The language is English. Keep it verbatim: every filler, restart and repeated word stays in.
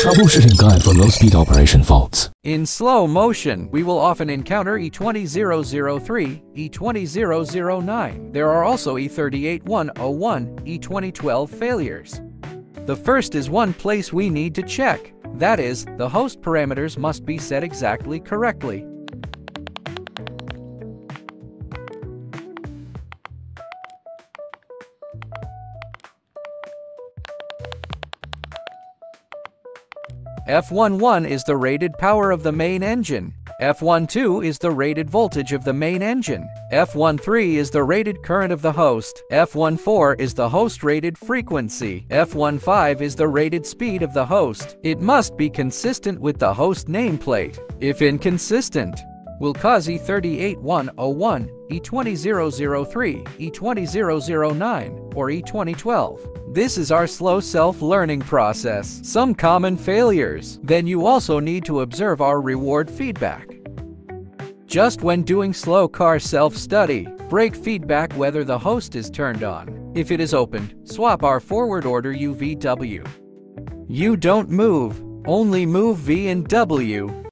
Troubleshooting guide for low-speed operation faults. In slow motion, we will often encounter E twenty oh oh three, E twenty oh oh nine. There are also E thirty-eight one oh one, E twenty twelve failures. The first is one place we need to check. That is, the host parameters must be set exactly correctly. F eleven is the rated power of the main engine. F twelve is the rated voltage of the main engine. F thirteen is the rated current of the host. F fourteen is the host rated frequency. F fifteen is the rated speed of the host. It must be consistent with the host nameplate. If inconsistent, will cause E thirty-eight one oh one, E twenty oh oh three, E twenty oh oh nine, or E twenty twelve. This is our slow self-learning process. Some common failures. Then you also need to observe our reward feedback. Just when doing slow car self-study, brake feedback whether the host is turned on. If it is opened, swap our forward order U V W. You don't move, only move V and W.